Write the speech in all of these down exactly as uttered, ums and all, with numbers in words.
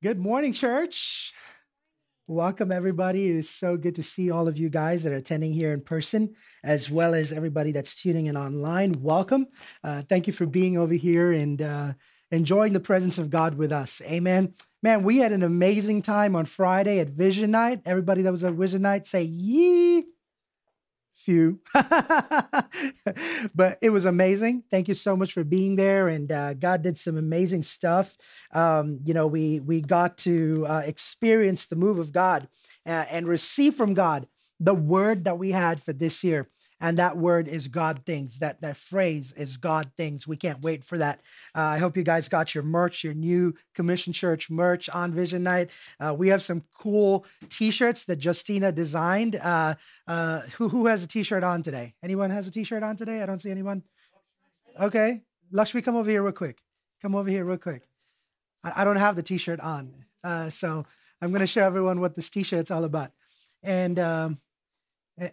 Good morning, church. Welcome, everybody. It's so good to see all of you guys that are attending here in person, as well as everybody that's tuning in online. Welcome. Uh, thank you for being over here and uh, enjoying the presence of God with us. Amen. Man, we had an amazing time on Friday at Vision Night. Everybody that was at Vision Night, say yee. Few. But it was amazing. Thank you so much for being there. And uh, God did some amazing stuff. Um, you know, we we got to uh, experience the move of God uh, and receive from God the word that we had for this year. And that word is God things. That that phrase is God things. We can't wait for that. Uh, I hope you guys got your merch, your new Commission Church merch on Vision Night. Uh, we have some cool T-shirts that Justina designed. Uh, uh, who who has a T-shirt on today? Anyone has a T-shirt on today? I don't see anyone. Okay, Lakshmi, come over here real quick. Come over here real quick. I, I don't have the T-shirt on, uh, so I'm going to show everyone what this T-shirt's all about. And Um,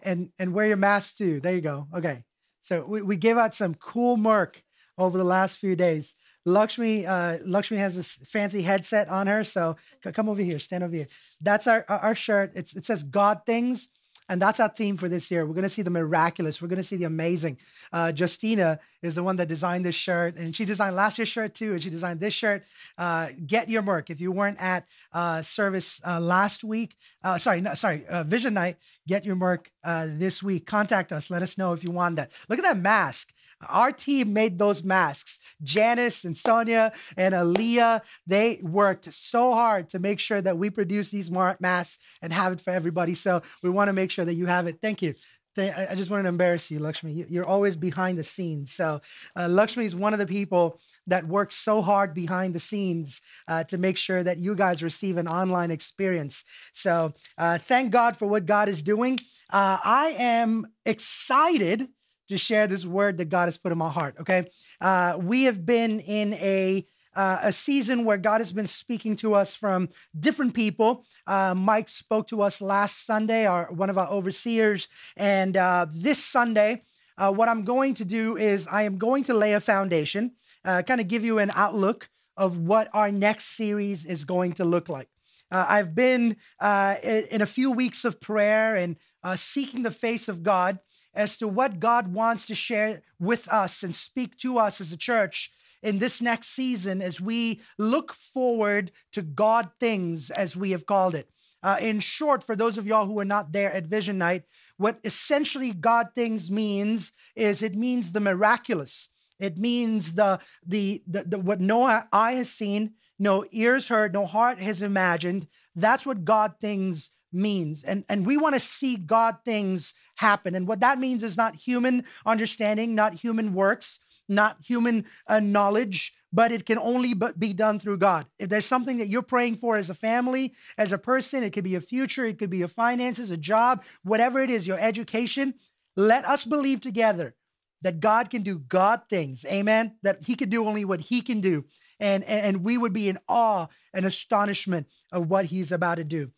And and wear your mask too. There you go. Okay. So we, we gave out some cool merch over the last few days. Lakshmi, uh, Lakshmi has this fancy headset on her. So come over here. Stand over here. That's our, our shirt. It's, it says God things. And that's our theme for this year. We're going to see the miraculous. We're going to see the amazing. Uh, Justina is the one that designed this shirt. And she designed last year's shirt too. And she designed this shirt. Uh, get your merch. If you weren't at uh, service uh, last week, uh, sorry, no, sorry, uh, Vision Night, get your merch uh, this week. Contact us. Let us know if you want that. Look at that mask. Our team made those masks. Janice and Sonia and Aaliyah, they worked so hard to make sure that we produce these masks and have it for everybody. So we want to make sure that you have it. Thank you. I just wanted to embarrass you, Lakshmi. You're always behind the scenes. So uh, Lakshmi is one of the people that works so hard behind the scenes uh, to make sure that you guys receive an online experience. So uh, thank God for what God is doing. Uh, I am excited to share this word that God has put in my heart, okay? Uh, we have been in a uh, a season where God has been speaking to us from different people. Uh, Mike spoke to us last Sunday, our, one of our overseers, and uh, this Sunday, uh, what I'm going to do is I am going to lay a foundation, uh, kind of give you an outlook of what our next series is going to look like. Uh, I've been uh, in a few weeks of prayer and uh, seeking the face of God as to what God wants to share with us and speak to us as a church in this next season as we look forward to God things, as we have called it. Uh, in short, for those of y'all who are not there at Vision Night, what essentially God things means is it means the miraculous. It means the the, the, the what no eye has seen, no ears heard, no heart has imagined. That's what God things means. And, and we want to see God things happen. And what that means is not human understanding, not human works, not human uh, knowledge, but it can only but be done through God. If there's something that you're praying for as a family, as a person, it could be a future, it could be your finances, a job, whatever it is, your education, let us believe together that God can do God things. Amen. That he can do only what he can do. And, and we would be in awe and astonishment of what he's about to do.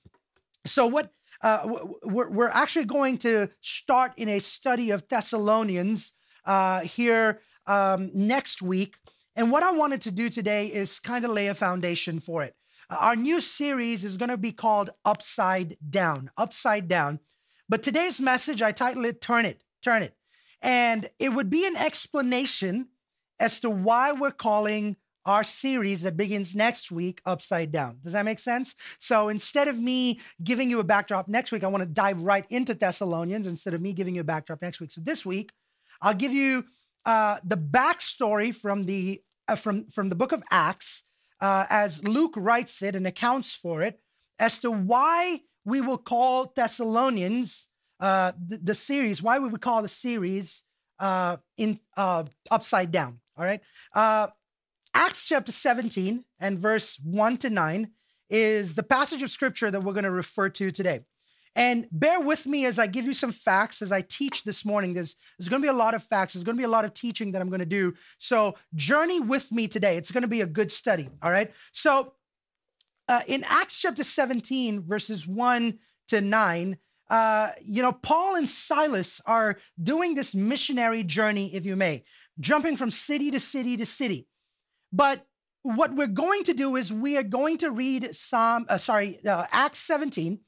So what uh, we're, we're actually going to start in a study of Thessalonians uh, here um, next week. And what I wanted to do today is kind of lay a foundation for it. Uh, our new series is going to be called Upside Down, Upside Down. But today's message, I titled it, Turn It, Turn It. And it would be an explanation as to why we're calling our series that begins next week, Upside Down. Does that make sense? So instead of me giving you a backdrop next week, I want to dive right into Thessalonians instead of me giving you a backdrop next week. So this week, I'll give you uh, the backstory from the, uh, from, from the book of Acts, uh, as Luke writes it and accounts for it, as to why we will call Thessalonians, uh, the, the series, why we would call the series uh, in uh, Upside Down, all right? Uh, Acts chapter seventeen and verse one to nine is the passage of scripture that we're going to refer to today. And bear with me as I give you some facts, as I teach this morning. There's, there's going to be a lot of facts. There's going to be a lot of teaching that I'm going to do. So journey with me today. It's going to be a good study, all right? So uh, in Acts chapter seventeen, verses one to nine, uh, you know, Paul and Silas are doing this missionary journey, if you may, jumping from city to city to city. But what we're going to do is we are going to read Psalm, uh, sorry, uh, Acts seventeen,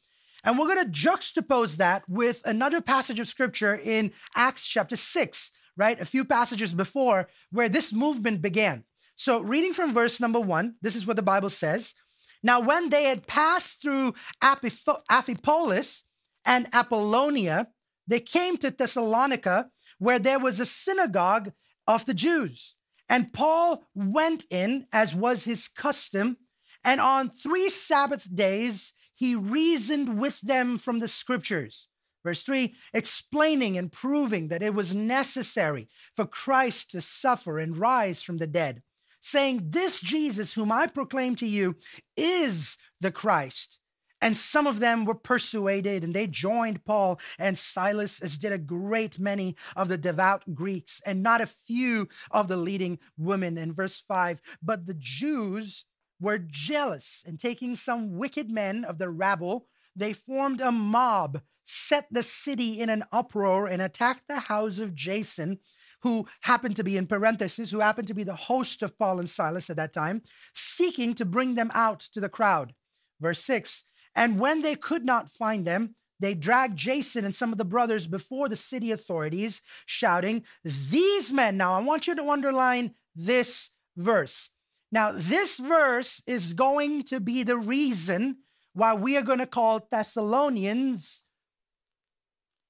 and we're going to juxtapose that with another passage of scripture in Acts chapter six, right? A few passages before where this movement began. So reading from verse number one, this is what the Bible says. Now, when they had passed through Aphif- Aphipolis and Apollonia, they came to Thessalonica, where there was a synagogue of the Jews. And Paul went in, as was his custom, and on three Sabbath days, he reasoned with them from the scriptures. Verse three, explaining and proving that it was necessary for Christ to suffer and rise from the dead, saying, this Jesus whom I proclaim to you is the Christ. And some of them were persuaded, and they joined Paul and Silas, as did a great many of the devout Greeks, and not a few of the leading women. In verse five, but the Jews were jealous, and taking some wicked men of the rabble, they formed a mob, set the city in an uproar, and attacked the house of Jason, who happened to be, in parenthesis, who happened to be the host of Paul and Silas at that time, seeking to bring them out to the crowd. Verse six, and when they could not find them, they dragged Jason and some of the brothers before the city authorities, shouting, these men. Now, I want you to underline this verse. Now, this verse is going to be the reason why we are going to call Thessalonians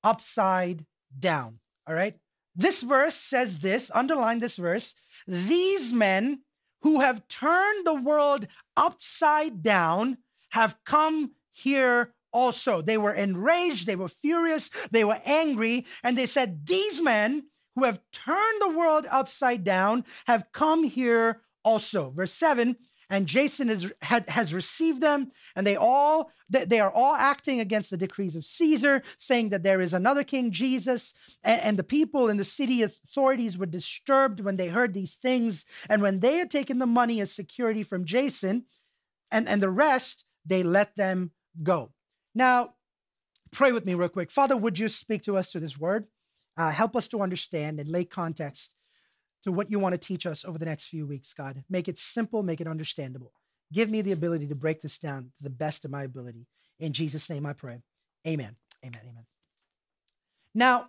upside down, all right? This verse says this, underline this verse, these men who have turned the world upside down have come here also. They were enraged, they were furious, they were angry, and they said, these men who have turned the world upside down have come here also. Verse seven, and Jason is, had, has received them, and they all they are all acting against the decrees of Caesar, saying that there is another king, Jesus, and, and the people in the city authorities were disturbed when they heard these things, and when they had taken the money as security from Jason and, and the rest, they let them go. Now, pray with me real quick. Father, would you speak to us through this word? Uh, help us to understand and lay context to what you want to teach us over the next few weeks, God. Make it simple, make it understandable. Give me the ability to break this down to the best of my ability. In Jesus' name I pray, amen, amen, amen. Now,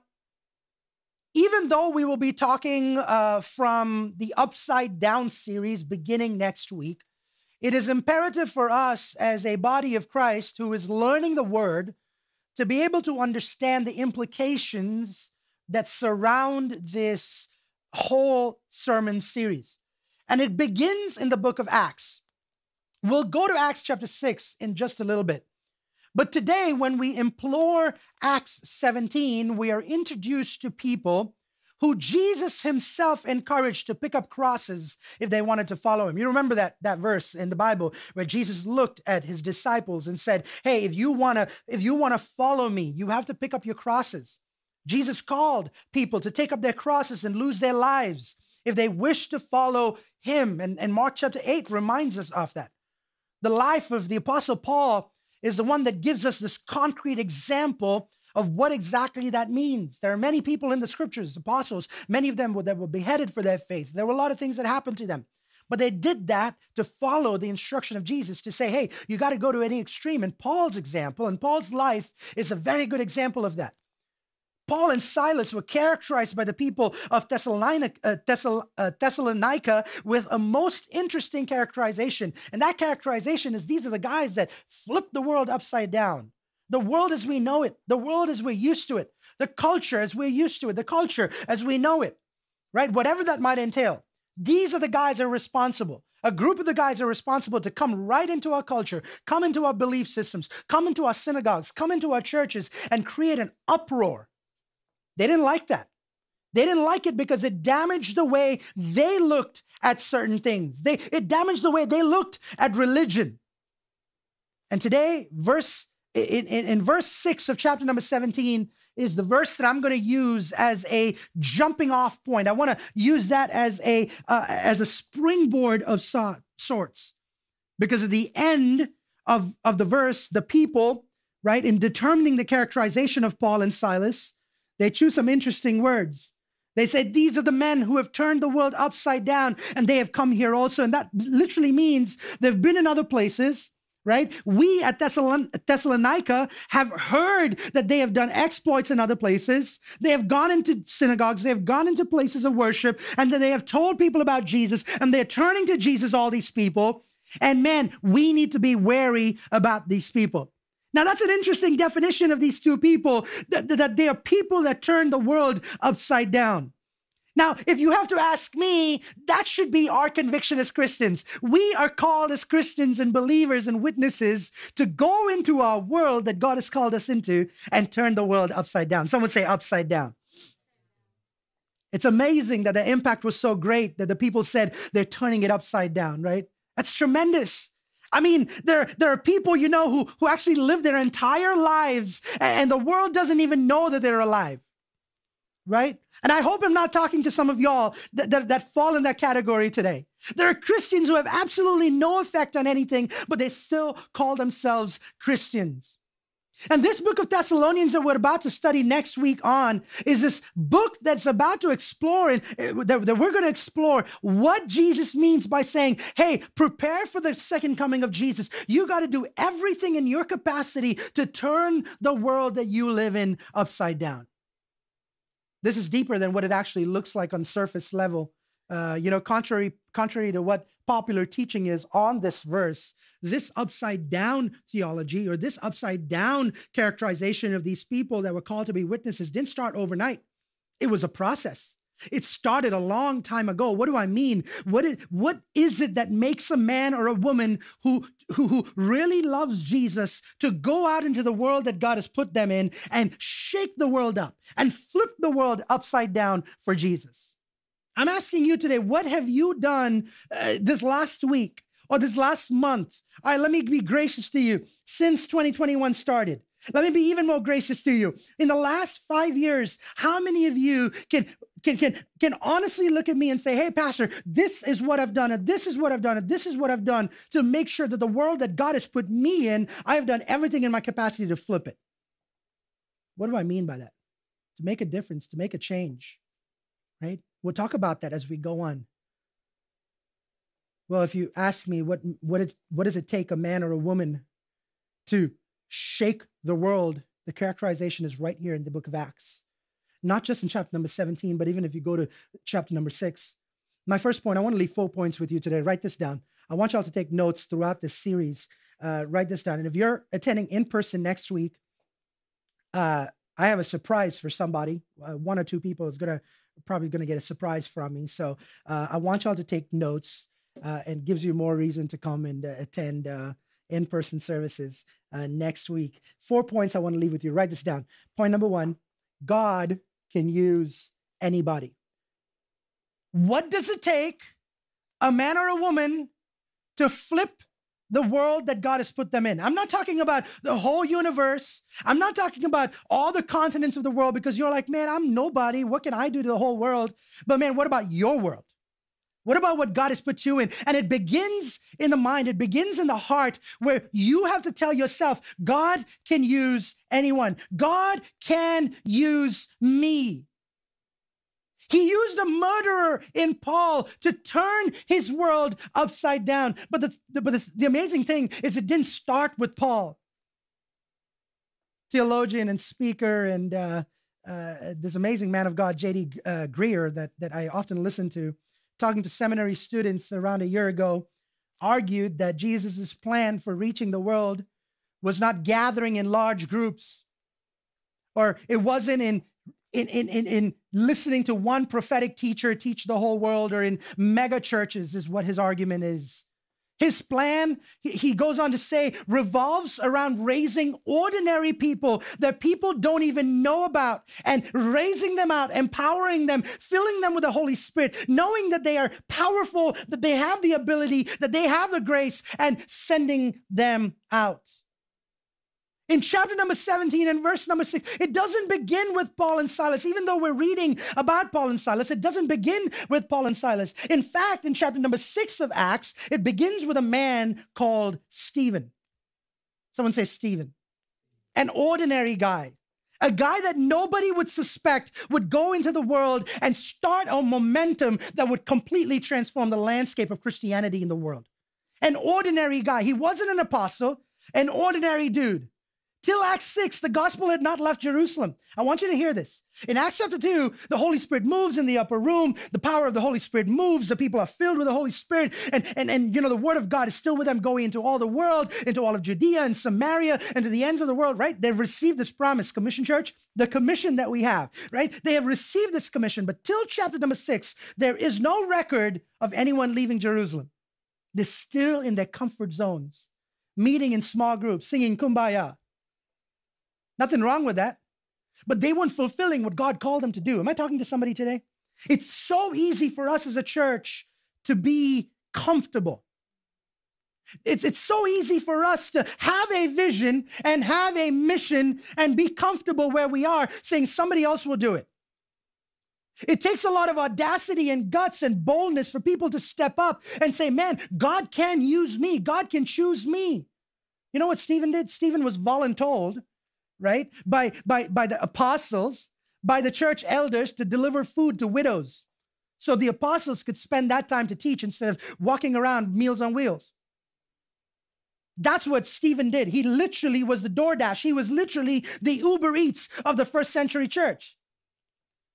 even though we will be talking uh, from the Upside Down series beginning next week, it is imperative for us as a body of Christ who is learning the word to be able to understand the implications that surround this whole sermon series. And it begins in the book of Acts. We'll go to Acts chapter six in just a little bit. But today, when we implore Acts seventeen, we are introduced to people who Jesus himself encouraged to pick up crosses if they wanted to follow him. You remember that, that verse in the Bible where Jesus looked at his disciples and said, hey, if you wanna, if you wanna follow me, you have to pick up your crosses. Jesus called people to take up their crosses and lose their lives if they wish to follow him. And, and Mark chapter eight reminds us of that. The life of the Apostle Paul is the one that gives us this concrete example of what exactly that means. There are many people in the scriptures, apostles, many of them were, that were beheaded for their faith. There were a lot of things that happened to them, but they did that to follow the instruction of Jesus to say, hey, you got to go to any extreme. And Paul's example and Paul's life is a very good example of that. Paul and Silas were characterized by the people of Thessalonica, uh, Thessal, uh, Thessalonica with a most interesting characterization. And that characterization is these are the guys that flipped the world upside down. The world as we know it, the world as we're used to it, the culture as we're used to it, the culture as we know it, right? Whatever that might entail, these are the guys that are responsible. A group of the guys are responsible to come right into our culture, come into our belief systems, come into our synagogues, come into our churches and create an uproar. They didn't like that. They didn't like it because it damaged the way they looked at certain things. They, it damaged the way they looked at religion. And today, verse in, in, in verse six of chapter number seventeen is the verse that I'm going to use as a jumping off point. I want to use that as a, uh, as a springboard of so- sorts. Because at the end of, of the verse, the people, right, in determining the characterization of Paul and Silas, they choose some interesting words. They said, these are the men who have turned the world upside down, and they have come here also. And that literally means they've been in other places, right? We at Thessalon- Thessalonica have heard that they have done exploits in other places. They have gone into synagogues. They have gone into places of worship, and then they have told people about Jesus, and they're turning to Jesus, all these people. And man, we need to be wary about these people. Now, that's an interesting definition of these two people, that, that they are people that turn the world upside down. Now, if you have to ask me, that should be our conviction as Christians. We are called as Christians and believers and witnesses to go into our world that God has called us into and turn the world upside down. Someone say upside down. It's amazing that the impact was so great that the people said they're turning it upside down, right? That's tremendous. I mean, there, there are people, you know, who, who actually live their entire lives and, and the world doesn't even know that they're alive, right? And I hope I'm not talking to some of y'all that, that, that fall in that category today. There are Christians who have absolutely no effect on anything, but they still call themselves Christians. And this book of Thessalonians that we're about to study next week on is this book that's about to explore, and that, that we're going to explore what Jesus means by saying, hey, prepare for the second coming of Jesus. You got to do everything in your capacity to turn the world that you live in upside down. This is deeper than what it actually looks like on surface level. Uh, you know, contrary, contrary to what popular teaching is on this verse, this upside down theology or this upside down characterization of these people that were called to be witnesses didn't start overnight. It was a process. It started a long time ago. What do I mean? What is, what is it that makes a man or a woman who, who, who really loves Jesus to go out into the world that God has put them in and shake the world up and flip the world upside down for Jesus? I'm asking you today, what have you done uh, this last week or this last month? All right, let me be gracious to you. Since twenty twenty-one started, let me be even more gracious to you. In the last five years, how many of you can, can, can, can honestly look at me and say, hey, Pastor, this is what I've done, and this is what I've done, and this is what I've done to make sure that the world that God has put me in, I have done everything in my capacity to flip it. What do I mean by that? To make a difference, to make a change, right? We'll talk about that as we go on. Well, if you ask me what, what, it, what does it take a man or a woman to shake the world, the characterization is right here in the book of Acts. Not just in chapter number seventeen, but even if you go to chapter number six. My first point, I want to leave four points with you today. Write this down. I want y'all to take notes throughout this series. Uh, write this down. And if you're attending in person next week, uh, I have a surprise for somebody. Uh, one or two people is going to probably going to get a surprise from me. So uh, I want y'all to take notes uh, and gives you more reason to come and uh, attend uh, in-person services uh, next week. Four points I want to leave with you. Write this down. Point number one, God can use anybody. What does it take a man or a woman to flip the world that God has put them in? I'm not talking about the whole universe. I'm not talking about all the continents of the world, because you're like, man, I'm nobody. What can I do to the whole world? But man, what about your world? What about what God has put you in? And it begins in the mind. It begins in the heart, where you have to tell yourself, God can use anyone. God can use me. He used a murderer in Paul to turn his world upside down. But the, the, but the, the amazing thing is it didn't start with Paul. Theologian and speaker and uh, uh, this amazing man of God, J D Uh, Greer, that, that I often listen to, talking to seminary students around a year ago, argued that Jesus' plan for reaching the world was not gathering in large groups, or it wasn't in In, in, in, in listening to one prophetic teacher teach the whole world, or in mega churches, is what his argument is. His plan, he, he goes on to say, revolves around raising ordinary people that people don't even know about, and raising them out, empowering them, filling them with the Holy Spirit, knowing that they are powerful, that they have the ability, that they have the grace, and sending them out. In chapter number seventeen and verse number six, it doesn't begin with Paul and Silas. Even though we're reading about Paul and Silas, it doesn't begin with Paul and Silas. In fact, in chapter number six of Acts, it begins with a man called Stephen. Someone say Stephen. An ordinary guy, A guy that nobody would suspect would go into the world and start a momentum that would completely transform the landscape of Christianity in the world. An ordinary guy. He wasn't an apostle, an ordinary dude. Till Acts six, the gospel had not left Jerusalem. I want you to hear this. In Acts chapter two, the Holy Spirit moves in the upper room. The power of the Holy Spirit moves. The people are filled with the Holy Spirit. And, and, and you know, the word of God is still with them, going into all the world, into all of Judea and Samaria and to the ends of the world, right? They've received this promise, Commission Church, the commission that we have, right? They have received this commission, but till chapter number six, there is no record of anyone leaving Jerusalem. They're still in their comfort zones, meeting in small groups, singing Kumbaya. Nothing wrong with that. But they weren't fulfilling what God called them to do. Am I talking to somebody today? It's so easy for us as a church to be comfortable. It's, it's so easy for us to have a vision and have a mission and be comfortable where we are, saying somebody else will do it. It takes a lot of audacity and guts and boldness for people to step up and say, man, God can use me. God can choose me. You know what Stephen did? Stephen was voluntold, right? By, by, by the apostles, by the church elders to deliver food to widows. So the apostles could spend that time to teach instead of walking around Meals on Wheels. That's what Stephen did. He literally was the DoorDash. He was literally the Uber Eats of the first century church.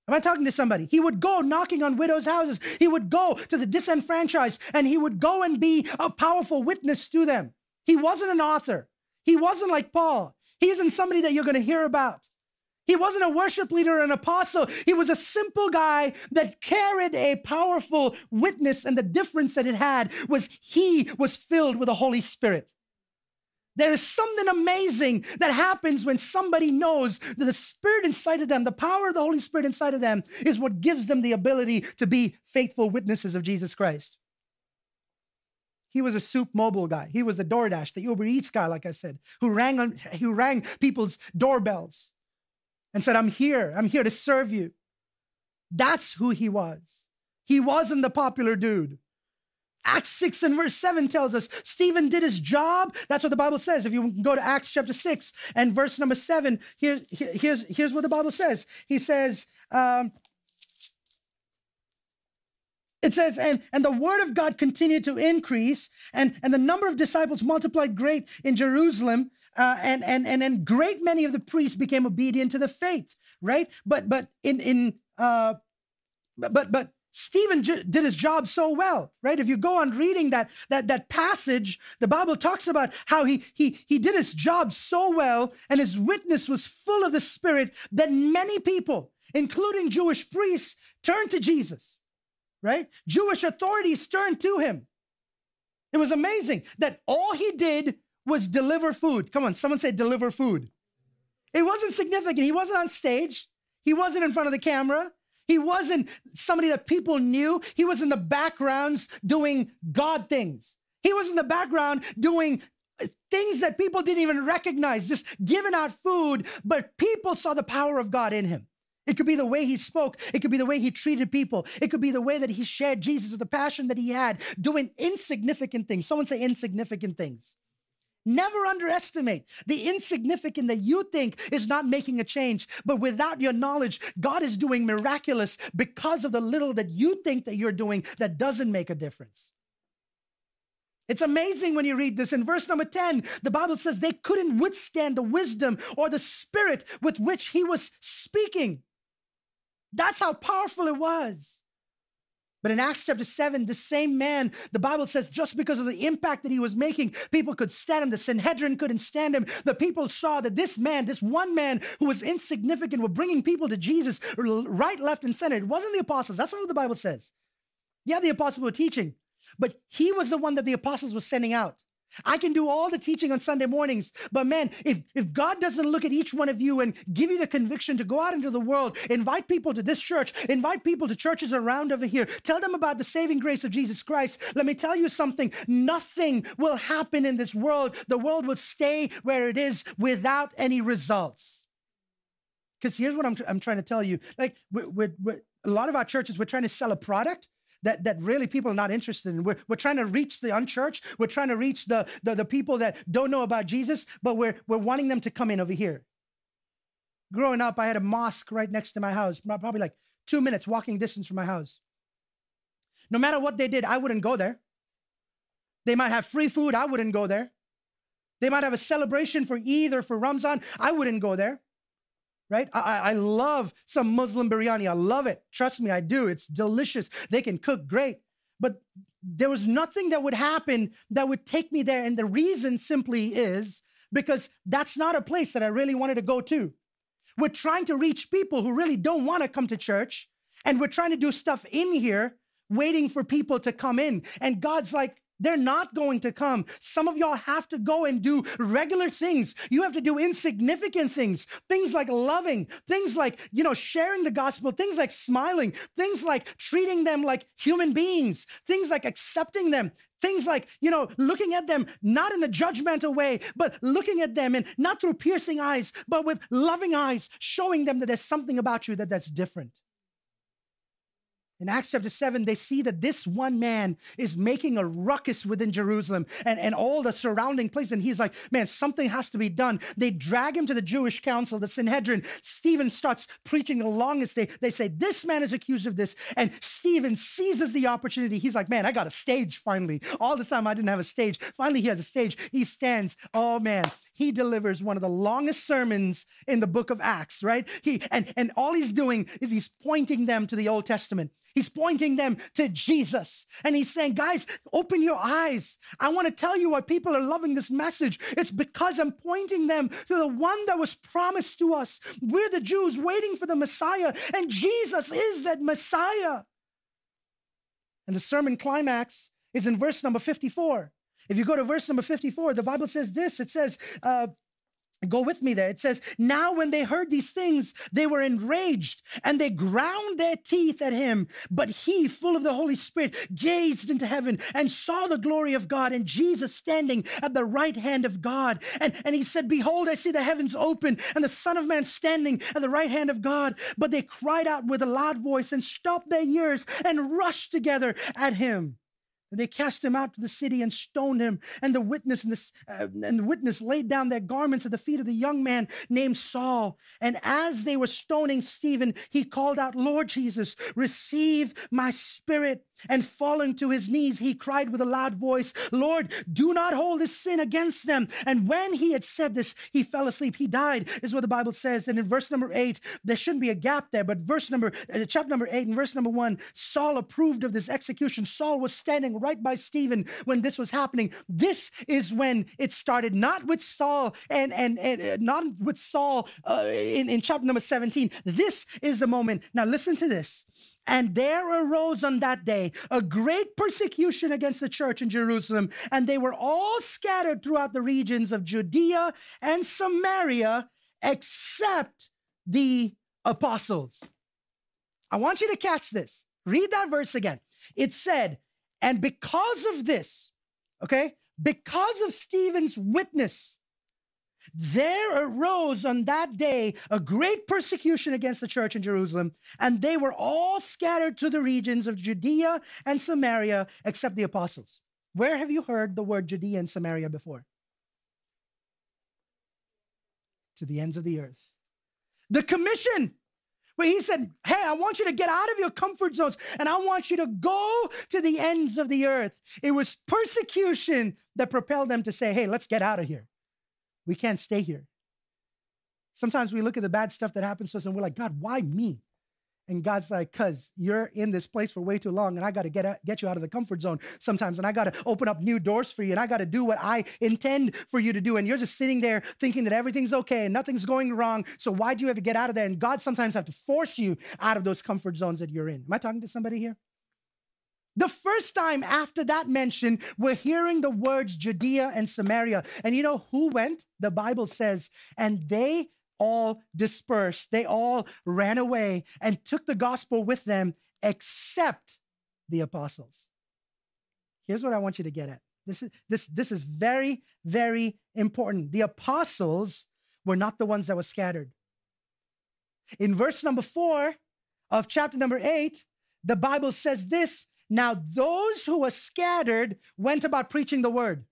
Am I talking to somebody? He would go knocking on widows' houses. He would go to the disenfranchised and he would go and be a powerful witness to them. He wasn't an author. He wasn't like Paul. He isn't somebody that you're going to hear about. He wasn't a worship leader or an apostle. He was a simple guy that carried a powerful witness, and the difference that it had was he was filled with the Holy Spirit. There is something amazing that happens when somebody knows that the Spirit inside of them, the power of the Holy Spirit inside of them, is what gives them the ability to be faithful witnesses of Jesus Christ. He was a soup mobile guy. He was the DoorDash, the Uber Eats guy, like I said, who rang on, who rang people's doorbells and said, I'm here. I'm here to serve you. That's who he was. He wasn't the popular dude. Acts six and verse seven tells us Stephen did his job. That's what the Bible says. If you go to Acts chapter six and verse number seven, here's, here's, here's what the Bible says. He says, um, it says, and, and the word of God continued to increase, and, and the number of disciples multiplied great in Jerusalem, uh, and, and, and, and great many of the priests became obedient to the faith, right? But, but in, in, uh, but, but, Stephen did his job so well, right? If you go on reading that, that, that passage, the Bible talks about how he, he, he did his job so well, and his witness was full of the Spirit, that many people, including Jewish priests, turned to Jesus, right? Jewish authorities turned to him. It was amazing that all he did was deliver food. Come on, someone say deliver food. It wasn't significant. He wasn't on stage. He wasn't in front of the camera. He wasn't somebody that people knew. He was in the backgrounds doing God things. He was in the background doing things that people didn't even recognize, just giving out food, but people saw the power of God in him. It could be the way he spoke. It could be the way he treated people. It could be the way that he shared Jesus with the passion that he had, doing insignificant things. Someone say insignificant things. Never underestimate the insignificant that you think is not making a change. But without your knowledge, God is doing miraculous because of the little that you think that you're doing that doesn't make a difference. It's amazing when you read this. In verse number ten, the Bible says they couldn't withstand the wisdom or the spirit with which he was speaking. That's how powerful it was. But in Acts chapter seven, the same man, the Bible says, just because of the impact that he was making, people could stand him. The Sanhedrin couldn't stand him. The people saw that this man, this one man who was insignificant, were bringing people to Jesus right, left, and center. It wasn't the apostles. That's not what the Bible says. Yeah, the apostles were teaching, but he was the one that the apostles were sending out. I can do all the teaching on Sunday mornings, but man, if, if God doesn't look at each one of you and give you the conviction to go out into the world, invite people to this church, invite people to churches around over here, tell them about the saving grace of Jesus Christ. Let me tell you something. Nothing will happen in this world. The world will stay where it is without any results. Because here's what I'm, I'm trying to tell you. Like we're, we're, we're, a lot of our churches, we're trying to sell a product That, that really people are not interested in. We're, we're trying to reach the unchurched. We're trying to reach the, the, the people that don't know about Jesus, but we're, we're wanting them to come in over here. growing up, I had a mosque right next to my house, probably like two minutes walking distance from my house. No matter what they did, I wouldn't go there. They might have free food, I wouldn't go there. They might have a celebration for Eid or for Ramzan, I wouldn't go there, right? I, I love some Muslim biryani, I love it. Trust me, I do, it's delicious. They can cook great, but there was nothing that would happen that would take me there. And the reason simply is because that's not a place that I really wanted to go to. We're trying to reach people who really don't want to come to church, and we're trying to do stuff in here, waiting for people to come in. And God's like, they're not going to come. Some of y'all have to go and do regular things. You have to do insignificant things, things like loving, things like, you know, sharing the gospel, things like smiling, things like treating them like human beings, things like accepting them, things like, you know, looking at them, not in a judgmental way, but looking at them and not through piercing eyes, but with loving eyes, showing them that there's something about you that that's different. In Acts chapter seven, they see that this one man is making a ruckus within Jerusalem and, and all the surrounding place. And he's like, man, something has to be done. They drag him to the Jewish council, the Sanhedrin. Stephen starts preaching the longest. They, they say, this man is accused of this. And Stephen seizes the opportunity. He's like, man, I got a stage finally. All this time I didn't have a stage. Finally, he has a stage. He stands. Oh, man. He delivers one of the longest sermons in the book of Acts, right? He and, and all he's doing is he's pointing them to the Old Testament. He's pointing them to Jesus. And he's saying, guys, open your eyes. I want to tell you why people are loving this message. It's because I'm pointing them to the one that was promised to us. We're the Jews waiting for the Messiah, and Jesus is that Messiah. And the sermon climax is in verse number fifty-four. If you go to verse number fifty-four, the Bible says this. It says, uh, go with me there. It says, now when they heard these things, they were enraged and they ground their teeth at him. But he, full of the Holy Spirit, gazed into heaven and saw the glory of God and Jesus standing at the right hand of God. And, and he said, behold, I see the heavens open and the Son of Man standing at the right hand of God. But they cried out with a loud voice and stopped their ears and rushed together at him. And they cast him out to the city and stoned him. And the witness and the, uh, and the witness laid down their garments at the feet of the young man named Saul. And as they were stoning Stephen, he called out, Lord Jesus, receive my spirit. And falling to his knees, he cried with a loud voice, Lord, do not hold this sin against them. And when he had said this, he fell asleep. He died, is what the Bible says. And in verse number eight, there shouldn't be a gap there, but verse number, uh, chapter number eight, and verse number one, Saul approved of this execution. Saul was standing right by Stephen when this was happening. This is when it started, not with Saul and, and, and uh, not with Saul uh, in, in chapter number seventeen. This is the moment. Now listen to this. And there arose on that day a great persecution against the church in Jerusalem, and they were all scattered throughout the regions of Judea and Samaria, except the apostles. I want you to catch this. Read that verse again. It said, and because of this, okay, because of Stephen's witness, there arose on that day a great persecution against the church in Jerusalem, and they were all scattered to the regions of Judea and Samaria, except the apostles. Where have you heard the word Judea and Samaria before? To the ends of the earth. The commission, where he said, hey, I want you to get out of your comfort zones, and I want you to go to the ends of the earth. It was persecution that propelled them to say, hey, let's get out of here. We can't stay here. Sometimes we look at the bad stuff that happens to us and we're like, God, why me? And God's like, because you're in this place for way too long, and I got to get out, get you out of the comfort zone sometimes, and I got to open up new doors for you, and I got to do what I intend for you to do. And you're just sitting there thinking that everything's okay and nothing's going wrong, so why do you have to get out of there? And God sometimes have to force you out of those comfort zones that you're in. Am I talking to somebody here? The first time after that mention, we're hearing the words Judea and Samaria. And you know who went? The Bible says, and they all dispersed. They all ran away and took the gospel with them, except the apostles. Here's what I want you to get at. This is, this, this is very, very important. The apostles were not the ones that were scattered. In verse number four of chapter number eight, the Bible says this, now, those who were scattered went about preaching the word.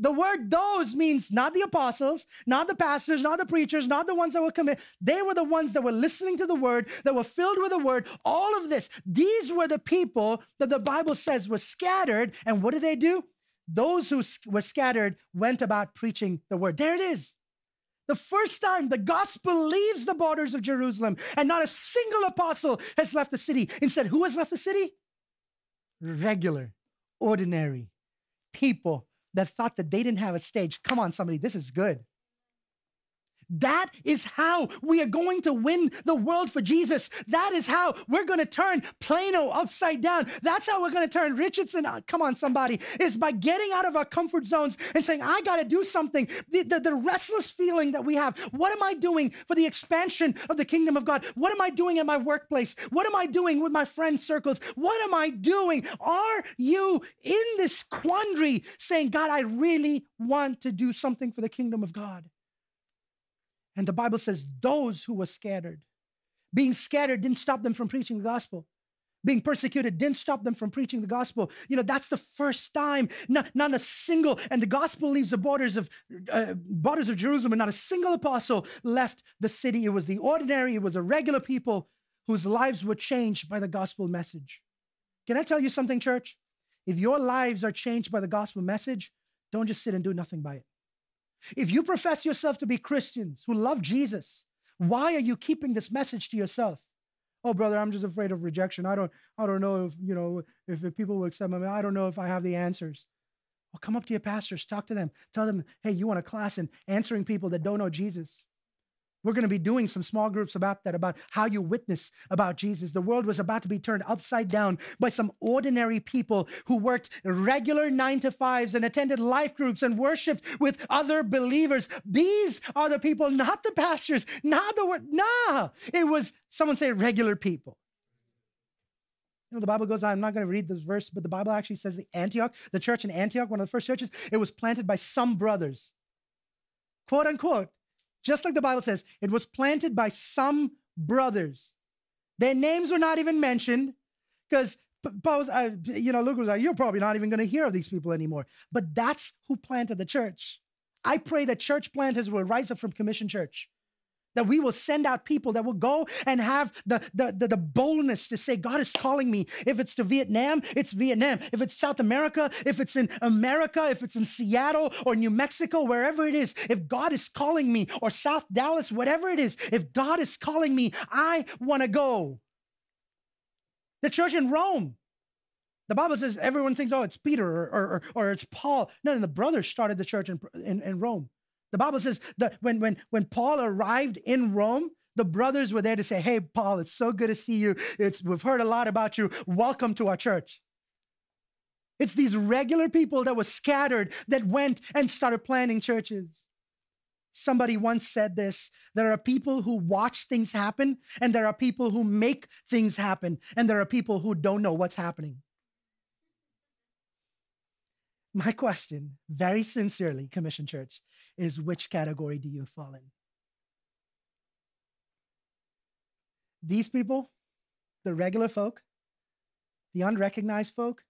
The word those means not the apostles, not the pastors, not the preachers, not the ones that were committed. They were the ones that were listening to the word, that were filled with the word, all of this. These were the people that the Bible says were scattered. And what did they do? Those who were scattered went about preaching the word. There it is. The first time the gospel leaves the borders of Jerusalem, and not a single apostle has left the city. Instead, who has left the city? Regular, ordinary people that thought that they didn't have a stage. Come on, somebody, this is good. That is how we are going to win the world for Jesus. That is how we're going to turn Plano upside down. That's how we're going to turn Richardson. Uh, come on, somebody, is by getting out of our comfort zones and saying, I got to do something. The, the, the restless feeling that we have. What am I doing for the expansion of the kingdom of God? What am I doing at my workplace? What am I doing with my friend circles? What am I doing? Are you in this quandary saying, God, I really want to do something for the kingdom of God? And the Bible says those who were scattered, being scattered didn't stop them from preaching the gospel. Being persecuted didn't stop them from preaching the gospel. You know, that's the first time, not, not a single, and the gospel leaves the borders of uh, borders of Jerusalem, and not a single apostle left the city. It was the ordinary, it was the regular people whose lives were changed by the gospel message. Can I tell you something, church? If your lives are changed by the gospel message, don't just sit and do nothing by it. If you profess yourself to be Christians who love Jesus, why are you keeping this message to yourself? Oh, brother, I'm just afraid of rejection. I don't, I don't know if, you know, if, if people will accept me. I don't know if I have the answers. Well, come up to your pastors, talk to them. Tell them, hey, you want a class in answering people that don't know Jesus? We're going to be doing some small groups about that, about how you witness about Jesus. The world was about to be turned upside down by some ordinary people who worked regular nine to fives and attended life groups and worshiped with other believers. These are the people, not the pastors, not the word. Nah, it was, someone say, regular people. You know, the Bible goes on, I'm not going to read this verse, but the Bible actually says the Antioch, the church in Antioch, one of the first churches, it was planted by some brothers, quote unquote. Just like the Bible says, it was planted by some brothers. Their names were not even mentioned because, uh, you know, Luke was like, you're probably not even going to hear of these people anymore. But that's who planted the church. I pray that church planters will rise up from Commission Church, that we will send out people that will go and have the, the, the, the boldness to say, God is calling me. If it's to Vietnam, it's Vietnam. If it's South America, if it's in America, if it's in Seattle or New Mexico, wherever it is, if God is calling me, or South Dallas, whatever it is, if God is calling me, I want to go. The church in Rome, the Bible says everyone thinks, oh, it's Peter or, or, or it's Paul. No, no, the brothers started the church in, in, in Rome. The Bible says that when, when, when Paul arrived in Rome, the brothers were there to say, hey, Paul, it's so good to see you. It's, we've heard a lot about you. Welcome to our church. It's these regular people that were scattered that went and started planting churches. Somebody once said this, there are people who watch things happen, and there are people who make things happen, and there are people who don't know what's happening. My question, very sincerely, Commission Church, is which category do you fall in? These people, the regular folk, the unrecognized folk,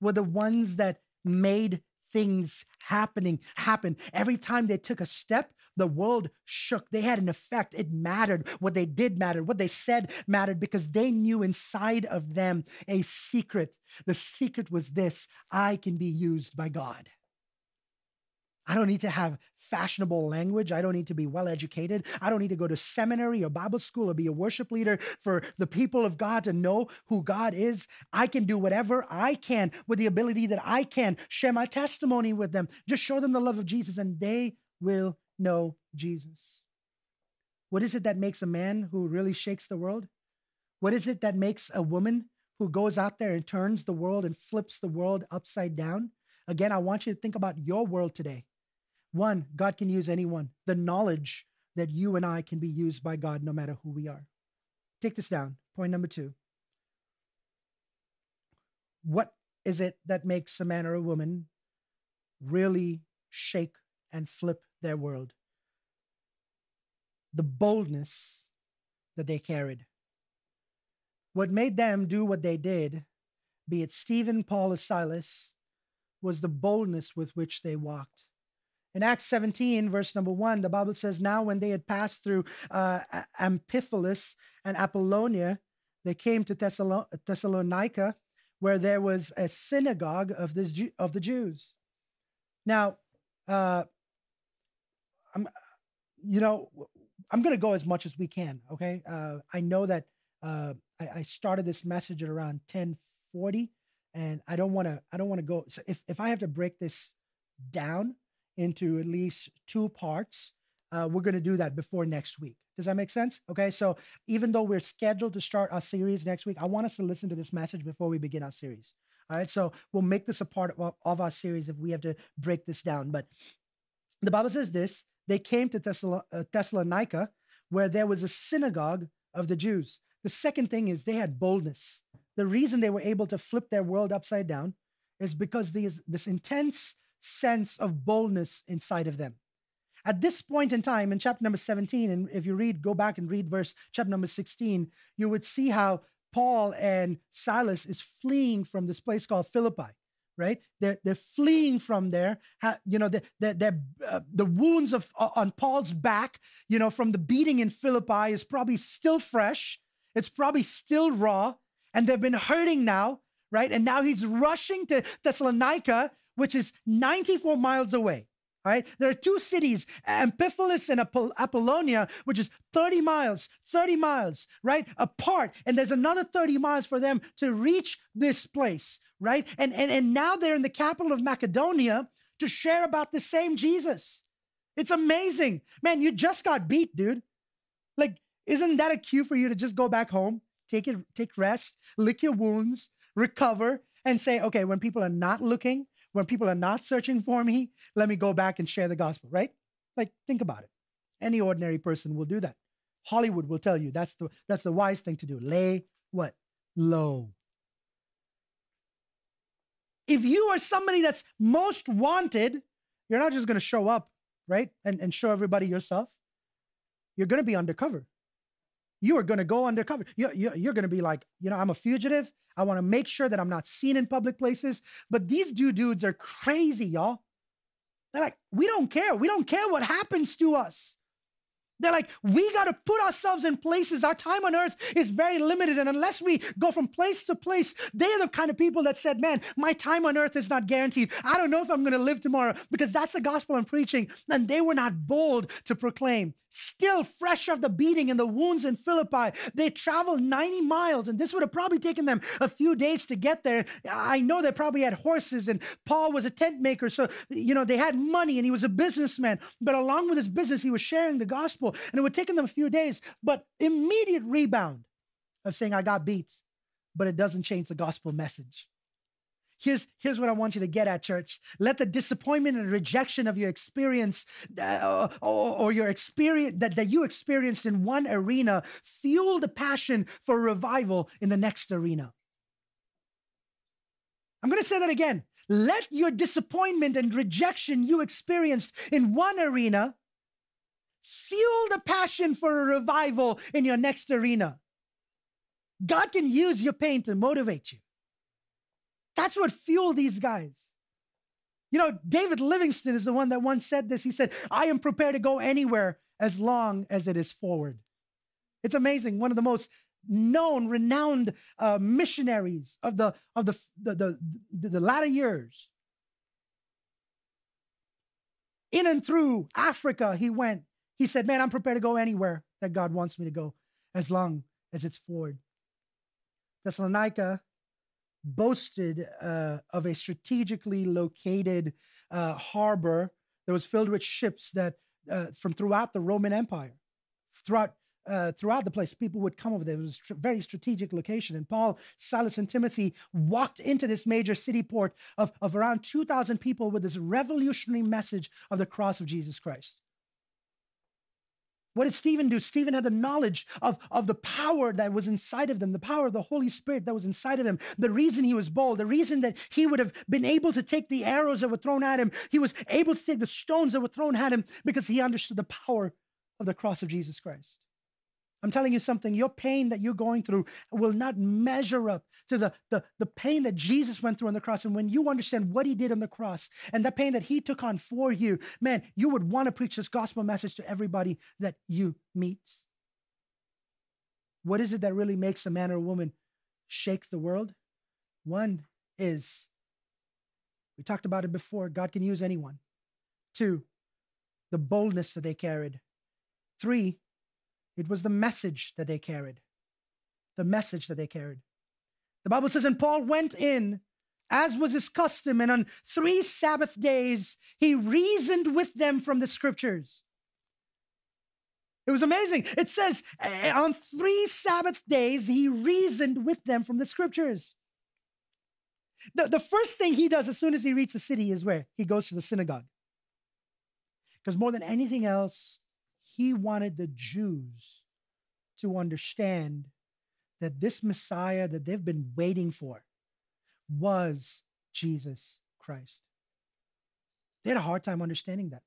were the ones that made things happening happen. Every time they took a step, the world shook. They had an effect. It mattered. What they did mattered. What they said mattered, because they knew inside of them a secret. The secret was this: I can be used by God. I don't need to have fashionable language. I don't need to be well-educated. I don't need to go to seminary or Bible school or be a worship leader for the people of God to know who God is. I can do whatever I can with the ability that I can. Share my testimony with them. Just show them the love of Jesus, and they will know Jesus. What is it that makes a man who really shakes the world? What is it that makes a woman who goes out there and turns the world and flips the world upside down? Again, I want you to think about your world today. One, God can use anyone. The knowledge that you and I can be used by God no matter who we are. Take this down. Point number two. What is it that makes a man or a woman really shake and flip their world? The boldness that they carried. What made them do what they did, be it Stephen, Paul, or Silas, was the boldness with which they walked. In Acts seventeen, verse number one, the Bible says, now when they had passed through uh, Aphipolis and Apollonia, they came to Thessalo- Thessalonica, where there was a synagogue of, this Jew- of the Jews. Now, uh, I'm, you know, I'm going to go as much as we can, okay? Uh, I know that uh, I, I started this message at around ten forty, and I don't want to, I don't want to go. So if, if I have to break this down into at least two parts, uh, we're going to do that before next week. Does that make sense? Okay, so even though we're scheduled to start our series next week, I want us to listen to this message before we begin our series. All right, so we'll make this a part of, of our series if we have to break this down. But the Bible says this, they came to Thessal- uh, Thessalonica, where there was a synagogue of the Jews. The second thing is they had boldness. The reason they were able to flip their world upside down is because these, this intense sense of boldness inside of them. At this point in time, in chapter number seventeen, and if you read, go back and read verse chapter number sixteen, you would see how Paul and Silas is fleeing from this place called Philippi, right? They're, they're fleeing from there. You know, they're, they're, they're, uh, the wounds of on Paul's back, you know, from the beating in Philippi is probably still fresh. It's probably still raw. And they've been hurting now, right? And now he's rushing to Thessalonica, which is ninety-four miles away, all right? There are two cities, Amphipolis and Apoll- Apollonia, which is thirty miles, thirty miles, right, apart. And there's another thirty miles for them to reach this place, right? And, and, and now they're in the capital of Macedonia to share about the same Jesus. It's amazing. Man, you just got beat, dude. Like, isn't that a cue for you to just go back home, take it, take rest, lick your wounds, recover, and say, okay, when people are not looking, when people are not searching for me, let me go back and share the gospel, right? Like, think about it. Any ordinary person will do that. Hollywood will tell you that's the that's the wise thing to do. Lay what? Low. If you are somebody that's most wanted, you're not just going to show up, right? And, and show everybody yourself. You're going to be undercover. You are going to go undercover. You're, you're, you're going to be like, you know, I'm a fugitive. I want to make sure that I'm not seen in public places. But these two dudes are crazy, y'all. They're like, we don't care. We don't care what happens to us. They're like, we got to put ourselves in places. Our time on earth is very limited. And unless we go from place to place, they're the kind of people that said, man, my time on earth is not guaranteed. I don't know if I'm going to live tomorrow, because that's the gospel I'm preaching. And they were not bold to proclaim. Still fresh off the beating and the wounds in Philippi, they traveled ninety miles, and this would have probably taken them a few days to get there. I know they probably had horses, and Paul was a tent maker, so, you know, they had money, and he was a businessman. But along with his business, he was sharing the gospel, and it would have taken them a few days, but immediate rebound of saying, I got beat, but it doesn't change the gospel message. Here's, here's what I want you to get at, church. Let the disappointment and rejection of your experience uh, or, or your experience that, that you experienced in one arena fuel the passion for revival in the next arena. I'm going to say that again. Let your disappointment and rejection you experienced in one arena fuel the passion for a revival in your next arena. God can use your pain to motivate you. That's what fueled these guys. You know, David Livingston is the one that once said this. He said, I am prepared to go anywhere as long as it is forward. It's amazing. One of the most known, renowned uh, missionaries of the of the the, the the the latter years. In and through Africa, he went. He said, man, I'm prepared to go anywhere that God wants me to go as long as it's forward. Thessalonica boasted uh, of a strategically located uh, harbor that was filled with ships that uh, from throughout the Roman Empire, throughout uh, throughout the place, people would come over there. It was a very strategic location. And Paul, Silas, and Timothy walked into this major city port of, of around two thousand people with this revolutionary message of the cross of Jesus Christ. What did Stephen do? Stephen had the knowledge of, of the power that was inside of them, the power of the Holy Spirit that was inside of him. The reason he was bold, the reason that he would have been able to take the arrows that were thrown at him, he was able to take the stones that were thrown at him because he understood the power of the cross of Jesus Christ. I'm telling you something, your pain that you're going through will not measure up to the, the, the pain that Jesus went through on the cross. And when you understand what he did on the cross and the pain that he took on for you, man, you would want to preach this gospel message to everybody that you meet. What is it that really makes a man or a woman shake the world? One is, we talked about it before, God can use anyone. Two, the boldness that they carried. Three, it was the message that they carried. The message that they carried. The Bible says, and Paul went in, as was his custom, and on three Sabbath days, he reasoned with them from the scriptures. It was amazing. It says, on three Sabbath days, he reasoned with them from the scriptures. The, the first thing he does as soon as he reaches the city is where? He goes to the synagogue. Because more than anything else, he wanted the Jews to understand that this Messiah that they've been waiting for was Jesus Christ. They had a hard time understanding that.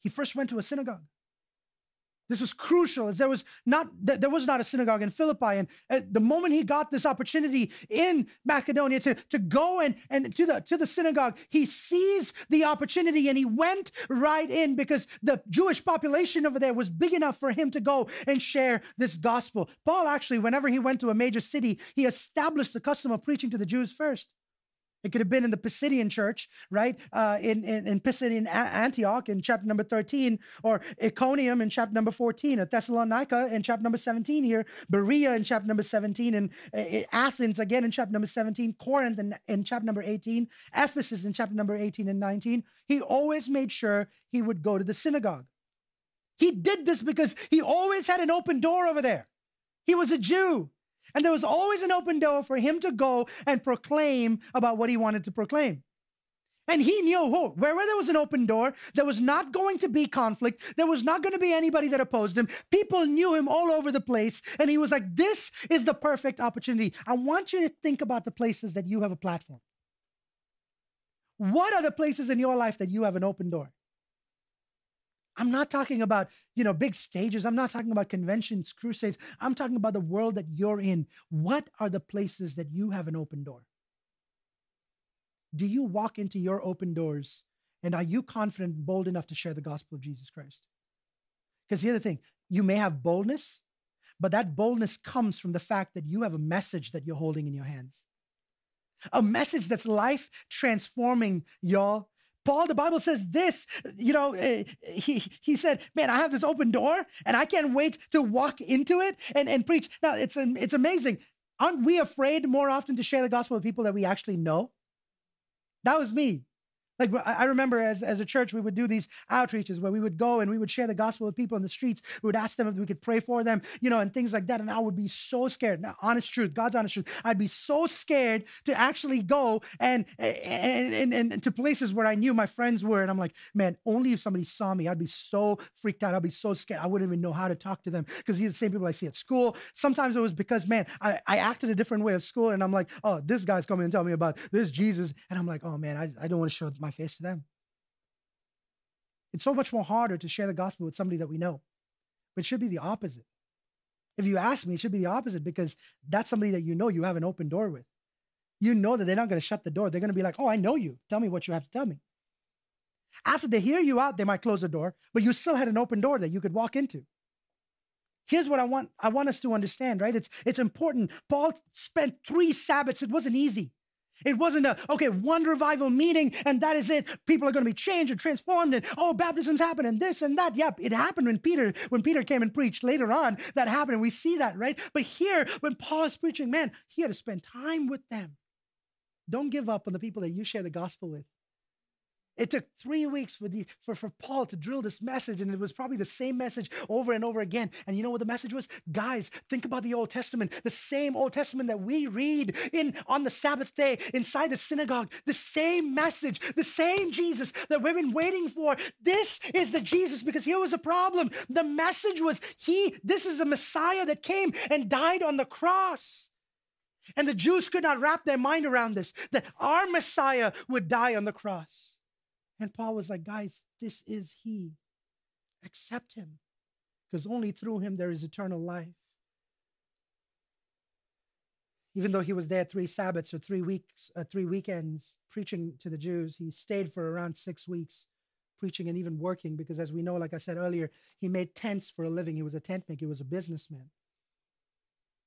He first went to a synagogue. This was crucial, as there was not there was not a synagogue in Philippi. And the moment he got this opportunity in Macedonia to, to go and, and to, the, to the synagogue, he seized the opportunity and he went right in, because the Jewish population over there was big enough for him to go and share this gospel. Paul actually, whenever he went to a major city, he established the custom of preaching to the Jews first. It could have been in the Pisidian church, right? Uh, in, in, in Pisidian Antioch in chapter number thirteen, or Iconium in chapter number fourteen, or Thessalonica in chapter number seventeen here, Berea in chapter number seventeen, and uh, Athens again in chapter number seventeen, Corinth in, in chapter number eighteen, Ephesus in chapter number eighteen and nineteen. He always made sure he would go to the synagogue. He did this because he always had an open door over there. He was a Jew. And there was always an open door for him to go and proclaim about what he wanted to proclaim. And he knew, who, wherever there was an open door, there was not going to be conflict. There was not going to be anybody that opposed him. People knew him all over the place. And he was like, this is the perfect opportunity. I want you to think about the places that you have a platform. What are the places in your life that you have an open door? I'm not talking about, you know, big stages. I'm not talking about conventions, crusades. I'm talking about the world that you're in. What are the places that you have an open door? Do you walk into your open doors, and are you confident, bold enough to share the gospel of Jesus Christ? Because here's the thing, you may have boldness, but that boldness comes from the fact that you have a message that you're holding in your hands. A message that's life transforming, y'all. Paul, the Bible says this, you know, he, he said, man, I have this open door and I can't wait to walk into it and, and preach. Now, it's, it's amazing. Aren't we afraid more often to share the gospel with people that we actually know? That was me. Like, I remember as, as a church, we would do these outreaches where we would go and we would share the gospel with people in the streets. We would ask them if we could pray for them, you know, and things like that. And I would be so scared. Now, honest truth, God's honest truth. I'd be so scared to actually go and, and, and, and to places where I knew my friends were. And I'm like, man, only if somebody saw me, I'd be so freaked out. I'd be so scared. I wouldn't even know how to talk to them, because these are the same people I see at school. Sometimes it was because, man, I, I acted a different way at school. And I'm like, oh, this guy's coming and telling me about this Jesus. And I'm like, oh, man, I, I don't want to show my face to them. It's so much more harder to share the gospel with somebody that we know. But it should be the opposite. If you ask me, it should be the opposite, because that's somebody that you know you have an open door with. You know that they're not going to shut the door. They're going to be like, oh, I know you. Tell me what you have to tell me. After they hear you out, they might close the door, but you still had an open door that you could walk into. Here's what I want, I want us to understand, right? It's, it's important. Paul spent three Sabbaths. It wasn't easy. It wasn't a, okay, one revival meeting and that is it. People are going to be changed and transformed, and oh, baptisms happen and this and that. Yep, it happened when Peter, when Peter came and preached later on. That happened, and we see that, right? But here, when Paul is preaching, man, he had to spend time with them. Don't give up on the people that you share the gospel with. It took three weeks for, the, for, for Paul to drill this message, and it was probably the same message over and over again. And you know what the message was? Guys, think about the Old Testament, the same Old Testament that we read in on the Sabbath day inside the synagogue, the same message, the same Jesus that we've been waiting for. This is the Jesus, because here was a problem. The message was, he, this is the Messiah that came and died on the cross. And the Jews could not wrap their mind around this, that our Messiah would die on the cross. And Paul was like, guys, this is he. Accept him. because only through him there is eternal life. Even though he was there three Sabbaths or three weeks, uh, three weekends preaching to the Jews, he stayed for around six weeks preaching and even working because, as we know, like I said earlier, he made tents for a living. He was a tent maker. He was a businessman.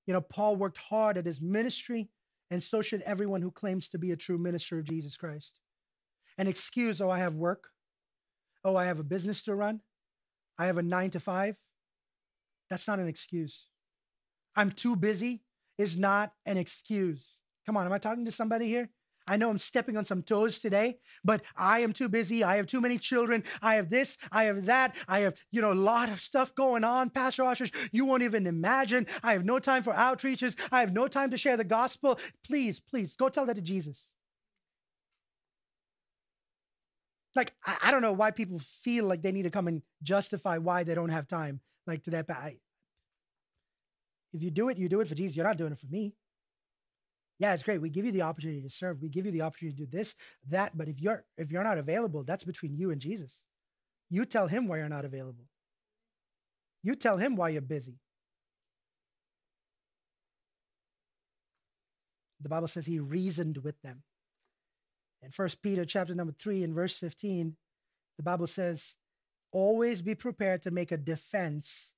You know, Paul worked hard at his ministry, and so should everyone who claims to be a true minister of Jesus Christ. An excuse, oh, I have work. Oh, I have a business to run. I have a nine to five. That's not an excuse. I'm too busy is not an excuse. Come on, am I talking to somebody here? I know I'm stepping on some toes today, but I am too busy. I have too many children. I have this, I have that. I have, you know, a lot of stuff going on, Pastor Ashish. You won't even imagine. I have no time for outreaches. I have no time to share the gospel. Please, please, go tell that to Jesus. Like, I, I don't know why people feel like they need to come and justify why they don't have time. Like to that, I, if you do it, you do it for Jesus. You're not doing it for me. Yeah, it's great. We give you the opportunity to serve. We give you the opportunity to do this, that. But if you're if you're not available, that's between you and Jesus. You tell him why you're not available. You tell him why you're busy. The Bible says he reasoned with them. In First Peter chapter number three and verse fifteen, the Bible says, always be prepared to make a defense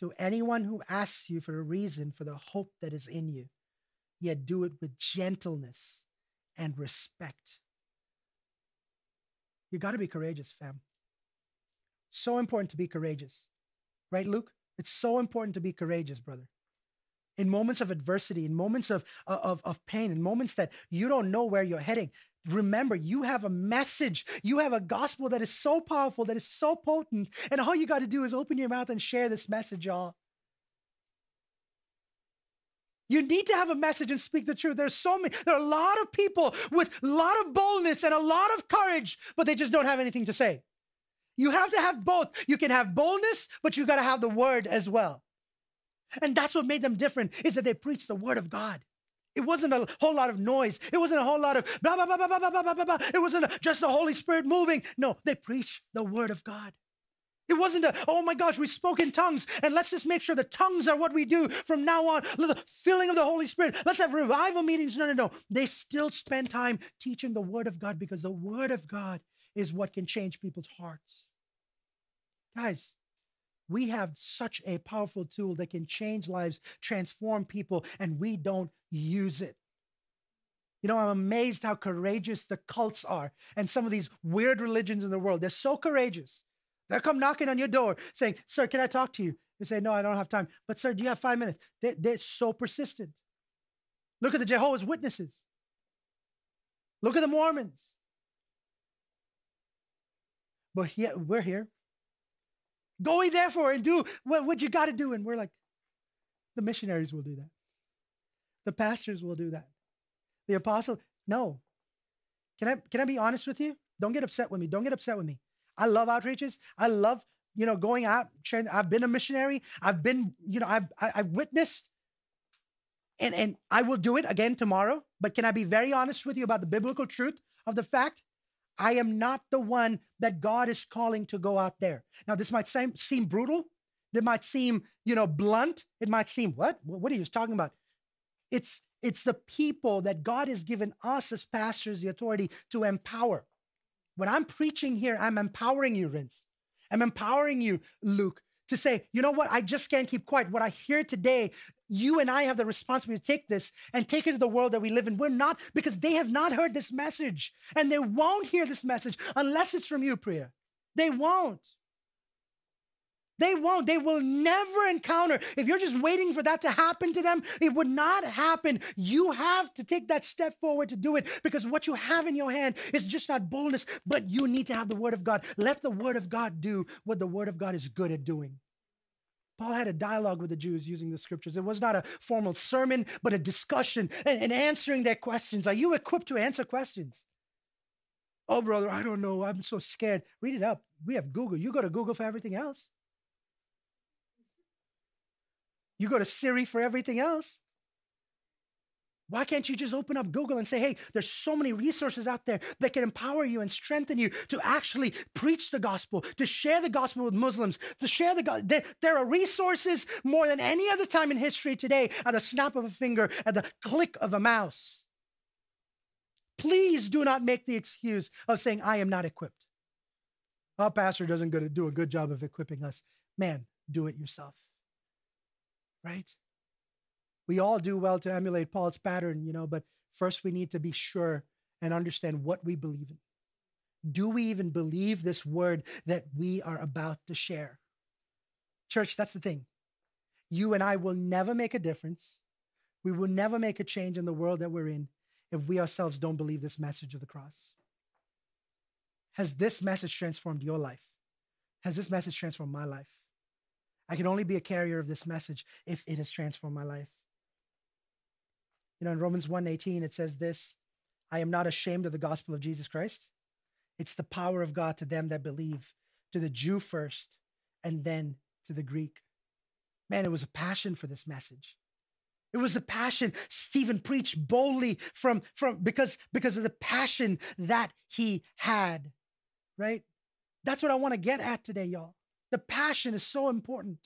to anyone who asks you for a reason for the hope that is in you. Yet do it with gentleness and respect. You got to be courageous, fam. So important to be courageous. Right, Luke? It's so important to be courageous, brother. In moments of adversity, in moments of, of, of pain, in moments that you don't know where you're heading, remember, you have a message. You have a gospel that is so powerful, that is so potent, and all you got to do is open your mouth and share this message, y'all. You need to have a message and speak the truth. There's so many, there are a lot of people with a lot of boldness and a lot of courage, but they just don't have anything to say. You have to have both. You can have boldness, but you got to have the word as well. And that's what made them different, is that they preached the word of God. It wasn't a whole lot of noise. It wasn't a whole lot of blah, blah, blah, blah, blah, blah, blah, blah. It wasn't a, just the Holy Spirit moving. No, they preached the word of God. It wasn't a, oh my gosh, we spoke in tongues, and let's just make sure the tongues are what we do from now on. The filling of the Holy Spirit. Let's have revival meetings. No, no, no. They still spend time teaching the word of God, because the word of God is what can change people's hearts. Guys, we have such a powerful tool that can change lives, transform people, and we don't use it. You know, I'm amazed how courageous the cults are and some of these weird religions in the world. They're so courageous. They'll come knocking on your door saying, sir, can I talk to you? You say, no, I don't have time. But sir, do you have five minutes? They're, they're so persistent. Look at the Jehovah's Witnesses. Look at the Mormons. But yet we're here. Go ye therefore and do what, what you got to do. And we're like, the missionaries will do that. The pastors will do that. The apostles, no. Can I, can I be honest with you? Don't get upset with me. Don't get upset with me. I love outreaches. I love, you know, going out. I've been a missionary. I've been, you know, I've, I've witnessed. And, and I will do it again tomorrow. But can I be very honest with you about the biblical truth of the fact? I am not the one that God is calling to go out there. Now, this might seem, seem brutal. It might seem, you know, blunt. It might seem, what? What are you talking about? It's, it's the people that God has given us as pastors the authority to empower. When I'm preaching here, I'm empowering you, Rince. I'm empowering you, Luke, to say, you know what? I just can't keep quiet. What I hear today, you and I have the responsibility to take this and take it to the world that we live in. We're not, because they have not heard this message, and they won't hear this message unless it's from you, Priya. They won't. They won't. They will never encounter. If you're just waiting for that to happen to them, it would not happen. You have to take that step forward to do it, because what you have in your hand is just not boldness, but you need to have the word of God. Let the word of God do what the word of God is good at doing. Paul had a dialogue with the Jews using the scriptures. It was not a formal sermon, but a discussion and, and answering their questions. Are you equipped to answer questions? Oh, brother, I don't know. I'm so scared. Read it up. We have Google. You go to Google for everything else. You go to Siri for everything else. Why can't you just open up Google and say, hey, there's so many resources out there that can empower you and strengthen you to actually preach the gospel, to share the gospel with Muslims, to share the gospel. There, there are resources more than any other time in history today at the snap of a finger, at the click of a mouse. Please do not make the excuse of saying, I am not equipped. Our pastor doesn't do a good job of equipping us. Man, do it yourself, right? We all do well to emulate Paul's pattern, you know, but first we need to be sure and understand what we believe in. Do we even believe this word that we are about to share? Church, that's the thing. You and I will never make a difference. We will never make a change in the world that we're in if we ourselves don't believe this message of the cross. Has this message transformed your life? Has this message transformed my life? I can only be a carrier of this message if it has transformed my life. You know, in Romans one eighteen, it says this, I am not ashamed of the gospel of Jesus Christ. It's the power of God to them that believe, to the Jew first, and then to the Greek. Man, it was a passion for this message. It was the passion Stephen preached boldly from, from because, because of the passion that he had, right? That's what I want to get at today, y'all. The passion is so important.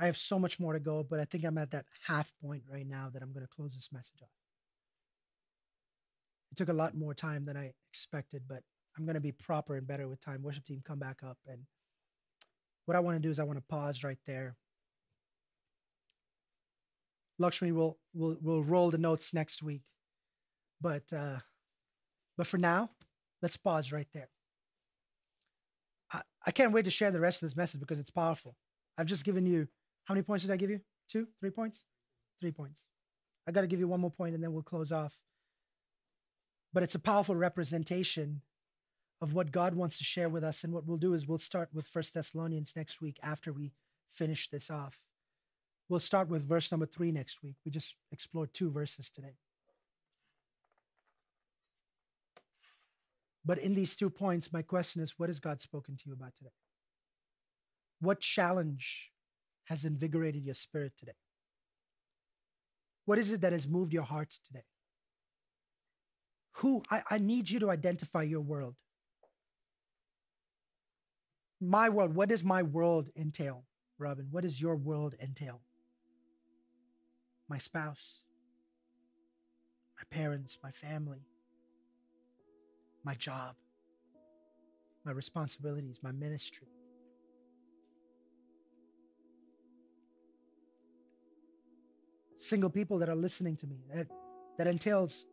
I have so much more to go, but I think I'm at that half point right now that I'm going to close this message off. It took a lot more time than I expected, but I'm going to be proper and better with time. Worship team, come back up. And what I want to do is I want to pause right there. Lakshmi will will will roll the notes next week. But uh, but for now, let's pause right there. I, I can't wait to share the rest of this message because it's powerful. I've just given you, how many points did I give you? Two, three points? Three points. I got to give you one more point and then we'll close off. But it's a powerful representation of what God wants to share with us. And what we'll do is we'll start with First Thessalonians next week after we finish this off. We'll start with verse number three next week. We just explored two verses today. But in these two points, my question is, what has God spoken to you about today? What challenge has invigorated your spirit today? What is it that has moved your hearts today? Who, I, I need you to identify your world. My world, what does my world entail, Robin? What does your world entail? My spouse, my parents, my family, my job, my responsibilities, my ministry. Single people that are listening to me, that, that entails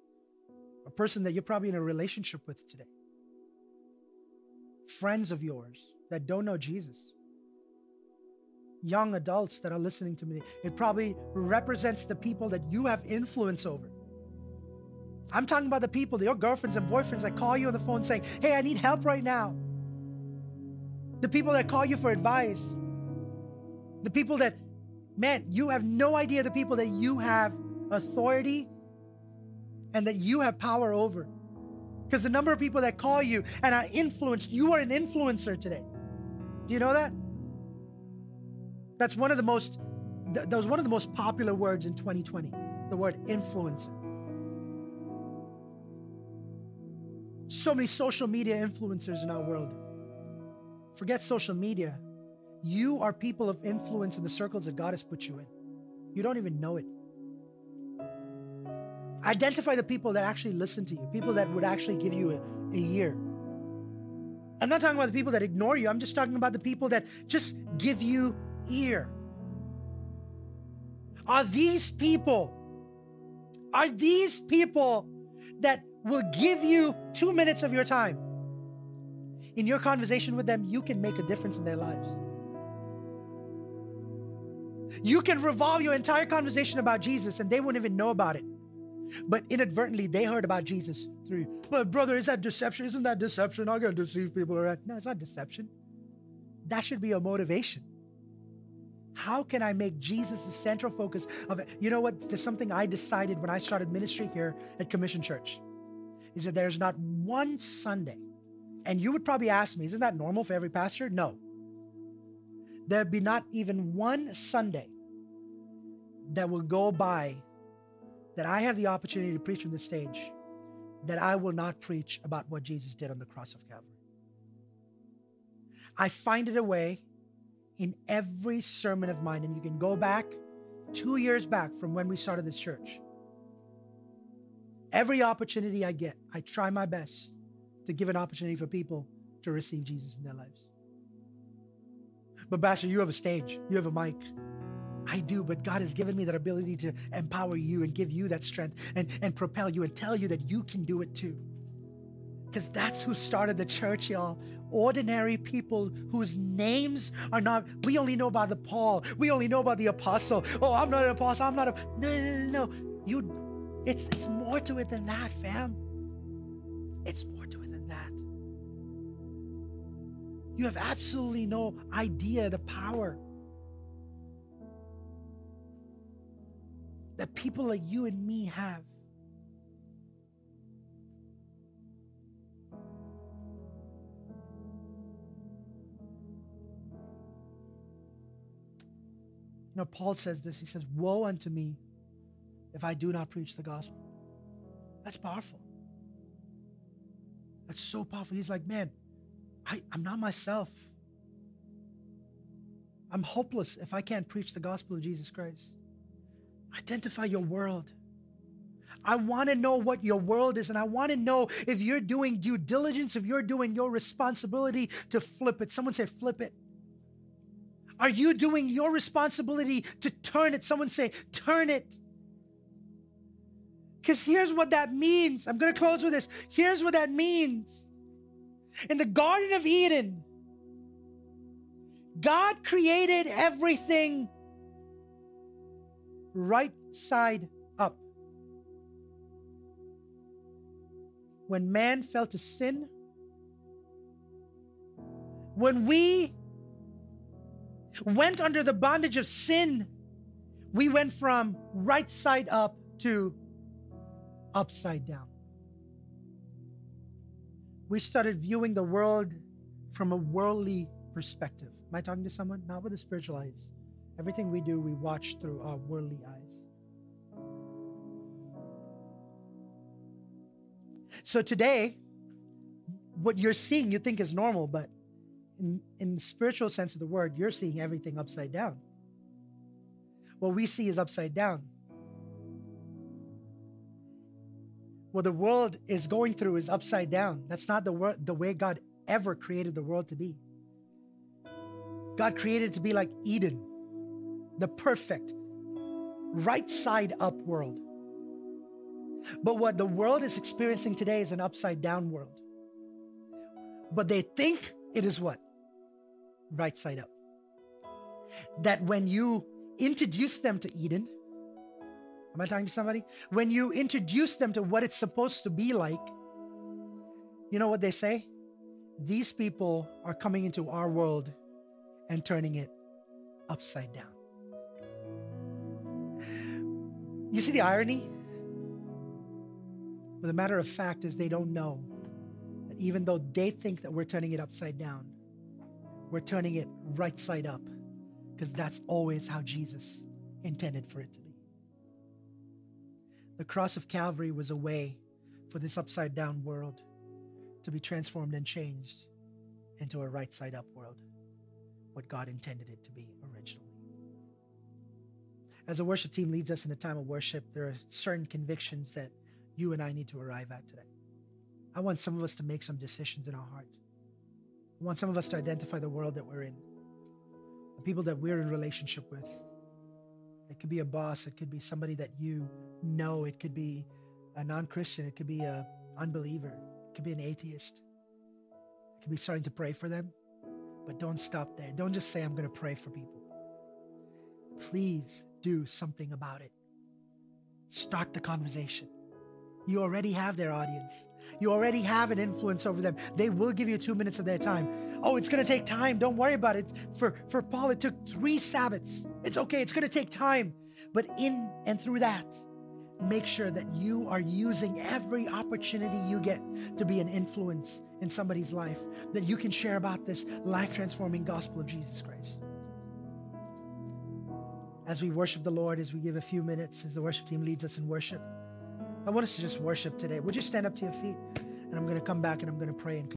a person that you're probably in a relationship with today. Friends of yours that don't know Jesus. Young adults that are listening to me. It probably represents the people that you have influence over. I'm talking about the people, your girlfriends and boyfriends that call you on the phone saying, hey, I need help right now. The people that call you for advice. The people that Man, you have no idea the people that you have authority and that you have power over. Because the number of people that call you and are influenced, you are an influencer today. Do you know that? That's one of the most, that was one of the most popular words in twenty twenty, the word influencer. So many social media influencers in our world. Forget social media. You are people of influence in the circles that God has put you in. You don't even know it. Identify the people that actually listen to you, people that would actually give you a, a ear. I'm not talking about the people that ignore you. I'm just talking about the people that just give you ear. Are these people, are these people that will give you two minutes of your time? In your conversation with them, you can make a difference in their lives. You can revolve your entire conversation about Jesus and they won't even know about it. But inadvertently, they heard about Jesus through, but brother, is that deception? Isn't that deception? I'm going to deceive people. Right? No, it's not deception. That should be a motivation. How can I make Jesus the central focus of it? You know what? There's something I decided when I started ministry here at Commission Church is that there's not one Sunday, and you would probably ask me, isn't that normal for every pastor? No. There'd be not even one Sunday that will go by, that I have the opportunity to preach on this stage, that I will not preach about what Jesus did on the cross of Calvary. I find it a way in every sermon of mine, and you can go back two years back from when we started this church. Every opportunity I get, I try my best to give an opportunity for people to receive Jesus in their lives. But Pastor, you have a stage, you have a mic. I do, but God has given me that ability to empower you and give you that strength and, and propel you and tell you that you can do it too. Because that's who started the church, y'all. Ordinary people whose names are not, we only know about the Paul. We only know about the apostle. Oh, I'm not an apostle. I'm not a, no, no, no, no. You, it's, it's more to it than that, fam. It's more to it than that. You have absolutely no idea the power that people like you and me have. You know, Paul says this, he says, woe unto me if I do not preach the gospel. That's powerful. That's so powerful. He's like, man, I, I'm not myself. I'm hopeless if I can't preach the gospel of Jesus Christ. Identify your world. I want to know what your world is, and I want to know if you're doing due diligence, if you're doing your responsibility to flip it. Someone say, flip it. Are you doing your responsibility to turn it? Someone say, turn it. Because here's what that means. I'm going to close with this. Here's what that means. In the Garden of Eden, God created everything right side up. When man fell to sin, when we went under the bondage of sin, we went from right side up to upside down. We started viewing the world from a worldly perspective. Am I talking to someone? Not with the spiritual eyes. Everything we do, we watch through our worldly eyes. So today, what you're seeing you think is normal, but in, in the spiritual sense of the word, you're seeing everything upside down. What we see is upside down. What the world is going through is upside down. That's not the, wor- the way God ever created the world to be. God created it to be like Eden, the perfect, right side up world. But what the world is experiencing today is an upside down world. But they think it is what? Right side up. That when you introduce them to Eden, am I talking to somebody? When you introduce them to what it's supposed to be like, you know what they say? These people are coming into our world and turning it upside down. You see the irony? But the matter of fact is they don't know that even though they think that we're turning it upside down, we're turning it right side up, because that's always how Jesus intended for it to be. The cross of Calvary was a way for this upside down world to be transformed and changed into a right side up world, what God intended it to be originally. As the worship team leads us in a time of worship, there are certain convictions that you and I need to arrive at today. I want some of us to make some decisions in our heart. I want some of us to identify the world that we're in, the people that we're in relationship with. It could be a boss. It could be somebody that you know. It could be a non-Christian. It could be an unbeliever. It could be an atheist. It could be starting to pray for them. But don't stop there. Don't just say, I'm going to pray for people. Please do something about it. Start the conversation. You already have their audience. You already have an influence over them. They will give you two minutes of their time. Oh, it's going to take time. Don't worry about it. For, for Paul, it took three Sabbaths. It's okay. It's going to take time. But in and through that, make sure that you are using every opportunity you get to be an influence in somebody's life, that you can share about this life-transforming gospel of Jesus Christ. as we worship the Lord, as we give a few minutes, as the worship team leads us in worship. I want us to just worship today. Would you stand up to your feet? And I'm going to come back and I'm going to pray and